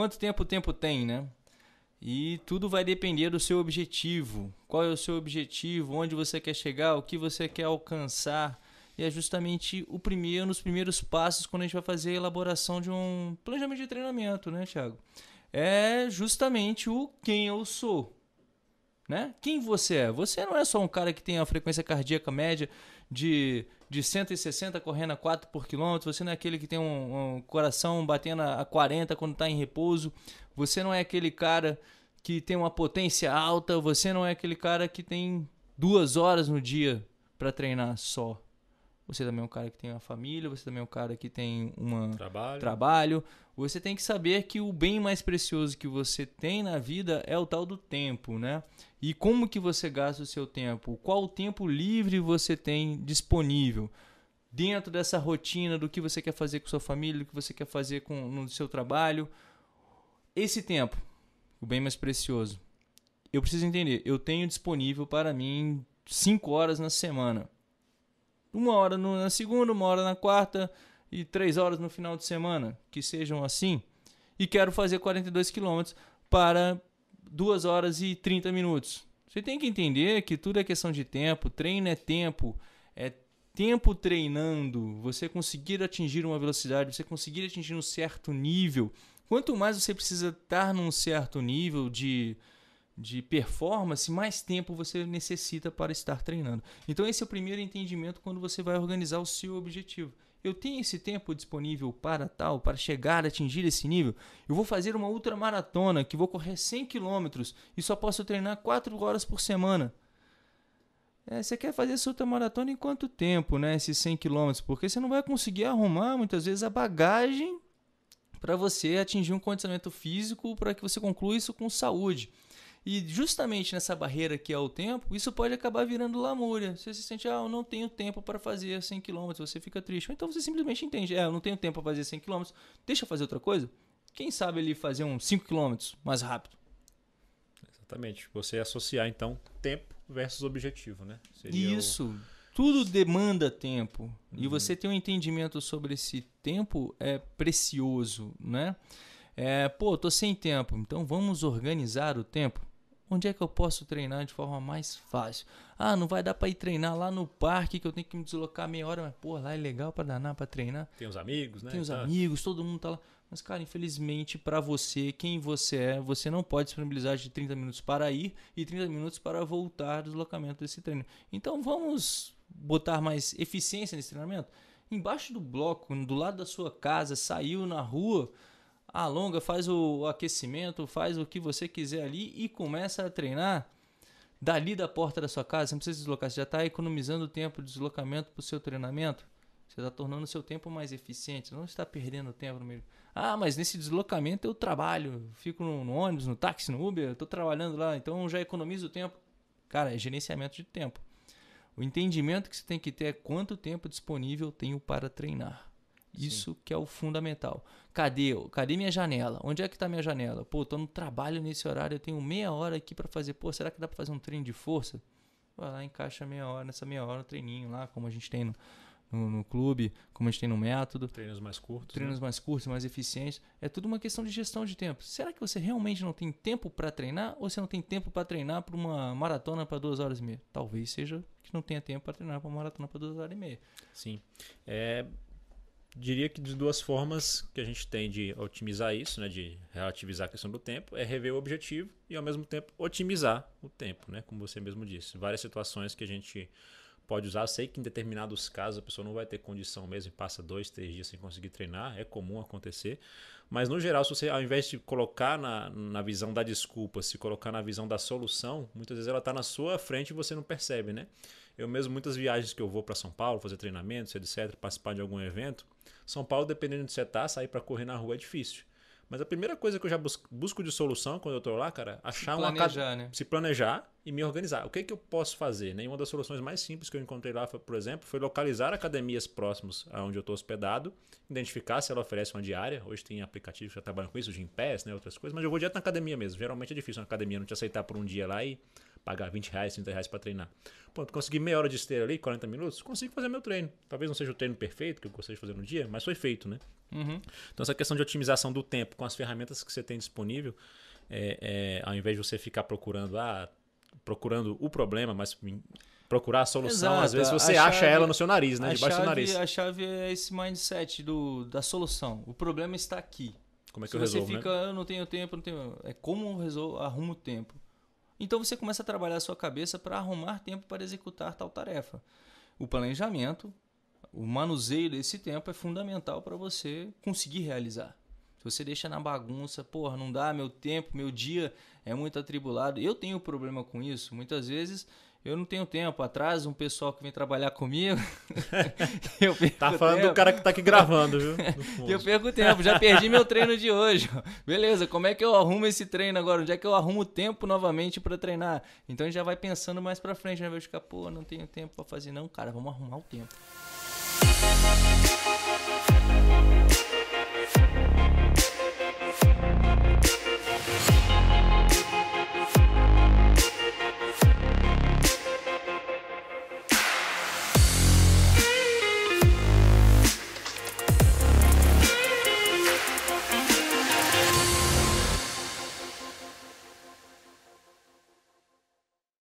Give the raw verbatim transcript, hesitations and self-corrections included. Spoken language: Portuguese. quanto tempo o tempo tem, né? E tudo vai depender do seu objetivo. Qual é o seu objetivo? Onde você quer chegar? O que você quer alcançar? E é justamente o primeiro, nos primeiros passos, quando a gente vai fazer a elaboração de um planejamento de treinamento, né, Thiago? É justamente o quem eu sou, né? Quem você é? Você não é só um cara que tem a frequência cardíaca média de, de cento e sessenta correndo a quatro por quilômetro. Você não é aquele que tem um, um coração batendo a quarenta quando está em repouso. Você não é aquele cara que tem uma potência alta, você não é aquele cara que tem duas horas no dia para treinar só. Você também é um cara que tem uma família, você também é um cara que tem um trabalho. trabalho. Você tem que saber que o bem mais precioso que você tem na vida é o tal do tempo, né? E como que você gasta o seu tempo? Qual tempo livre você tem disponível? Dentro dessa rotina do que você quer fazer com sua família, do que você quer fazer com, no seu trabalho... Esse tempo, o bem mais precioso, eu preciso entender, eu tenho disponível para mim cinco horas na semana. Uma hora na segunda, uma hora na quarta e três horas no final de semana, que sejam assim. E quero fazer quarenta e dois quilômetros para duas horas e trinta minutos. Você tem que entender que tudo é questão de tempo, treino é tempo, é tempo treinando, você conseguir atingir uma velocidade, você conseguir atingir um certo nível... Quanto mais você precisa estar num certo nível de, de performance, mais tempo você necessita para estar treinando. Então esse é o primeiro entendimento quando você vai organizar o seu objetivo. Eu tenho esse tempo disponível para tal, para chegar, atingir esse nível? Eu vou fazer uma ultramaratona que vou correr cem quilômetros e só posso treinar quatro horas por semana. É, você quer fazer essa ultramaratona em quanto tempo, né, esses cem quilômetros? Porque você não vai conseguir arrumar muitas vezes a bagagem para você atingir um condicionamento físico, para que você conclua isso com saúde. E justamente nessa barreira que é o tempo, isso pode acabar virando lamúria. Você se sente, ah, eu não tenho tempo para fazer cem quilômetros, você fica triste. Ou então você simplesmente entende, é, eu não tenho tempo para fazer cem quilômetros, deixa eu fazer outra coisa. Quem sabe ele fazer uns cinco quilômetros mais rápido? Exatamente, você associar então tempo versus objetivo, né? Seria isso, o... tudo demanda tempo. Uhum. E você ter um entendimento sobre esse tempo é precioso, né? É, pô, tô sem tempo, então vamos organizar o tempo. Onde é que eu posso treinar de forma mais fácil? Ah, não vai dar para ir treinar lá no parque que eu tenho que me deslocar meia hora, mas pô, lá é legal para danar, para treinar. Tem os amigos, né? Tem os amigos, todo mundo tá lá. Mas, cara, infelizmente para você, quem você é, você não pode disponibilizar de trinta minutos para ir e trinta minutos para voltar do deslocamento desse treino. Então vamos botar mais eficiência nesse treinamento? Embaixo do bloco, do lado da sua casa, saiu na rua... Alonga, faz o aquecimento, faz o que você quiser ali e começa a treinar dali da porta da sua casa. Você não precisa deslocar, você já está economizando o tempo de deslocamento para o seu treinamento. Você está tornando o seu tempo mais eficiente, não está perdendo tempo no meio. Ah, mas nesse deslocamento eu trabalho, fico no, no ônibus, no táxi, no Uber, estou trabalhando lá, então já economizo o tempo. Cara, é gerenciamento de tempo. O entendimento que você tem que ter é quanto tempo disponível eu tenho para treinar. Isso. Sim. Que é o fundamental. Cadê? Cadê minha janela? Onde é que está minha janela? Pô, estou no trabalho nesse horário, eu tenho meia hora aqui para fazer. Pô, será que dá para fazer um treino de força? Vai lá, encaixa meia hora, nessa meia hora um treininho lá, como a gente tem no, no, no clube, como a gente tem no método. Treinos mais curtos. Treinos né? mais curtos, mais eficientes. É tudo uma questão de gestão de tempo. Será que você realmente não tem tempo para treinar? Ou você não tem tempo para treinar para uma maratona para duas horas e meia? Talvez seja que não tenha tempo para treinar para uma maratona para duas horas e meia. Sim. É... Diria que de duas formas que a gente tem de otimizar isso, né, de relativizar a questão do tempo, é rever o objetivo e, ao mesmo tempo, otimizar o tempo, né, como você mesmo disse. Várias situações que a gente pode usar. Eu sei que em determinados casos a pessoa não vai ter condição mesmo e passa dois, três dias sem conseguir treinar. É comum acontecer. Mas, no geral, se você, ao invés de colocar na, na visão da desculpa, se colocar na visão da solução, muitas vezes ela está na sua frente e você não percebe, né? Eu mesmo, muitas viagens que eu vou para São Paulo, fazer treinamentos, etcétera, participar de algum evento, São Paulo, dependendo de onde você está, sair para correr na rua é difícil. Mas a primeira coisa que eu já busco, busco de solução quando eu estou lá, cara, achar uma... Se planejar, né? Se planejar e me organizar. O que, é que eu posso fazer? Né? E uma das soluções mais simples que eu encontrei lá, por exemplo, foi localizar academias próximas aonde eu estou hospedado, identificar se ela oferece uma diária. Hoje tem aplicativos que já trabalham com isso, o GymPass, né, outras coisas, mas eu vou direto na academia mesmo. Geralmente é difícil uma academia não te aceitar por um dia lá e... pagar vinte reais, trinta reais para treinar. Pronto, consegui meia hora de esteira ali, quarenta minutos, consigo fazer meu treino. Talvez não seja o treino perfeito que eu gostaria de fazer no dia, mas foi feito, né? Uhum. Então essa questão de otimização do tempo com as ferramentas que você tem disponível, é, é, ao invés de você ficar procurando, ah, procurando o problema, mas procurar a solução, exato, às vezes você chave, acha ela no seu nariz, né? Debaixo do seu nariz. A chave é esse mindset do, da solução. O problema está aqui. Como é que Se eu resolvo, você fica, né? Eu não tenho tempo, não tenho... É como eu resolvo, arrumo o tempo. Então você começa a trabalhar a sua cabeça para arrumar tempo para executar tal tarefa. O planejamento, o manuseio desse tempo é fundamental para você conseguir realizar. Se você deixa na bagunça, porra, não dá, meu tempo, meu dia é muito atribulado. Eu tenho problema com isso. Muitas vezes eu não tenho tempo. Atrás, um pessoal que vem trabalhar comigo. eu tá falando tempo. Do cara que tá aqui gravando, viu? Eu perco o tempo. Já perdi meu treino de hoje. Beleza, como é que eu arrumo esse treino agora? Onde é que eu arrumo o tempo novamente para treinar? Então a gente já vai pensando mais para frente, né? Vai ficar, pô, não tenho tempo para fazer. Não, cara, vamos arrumar o tempo.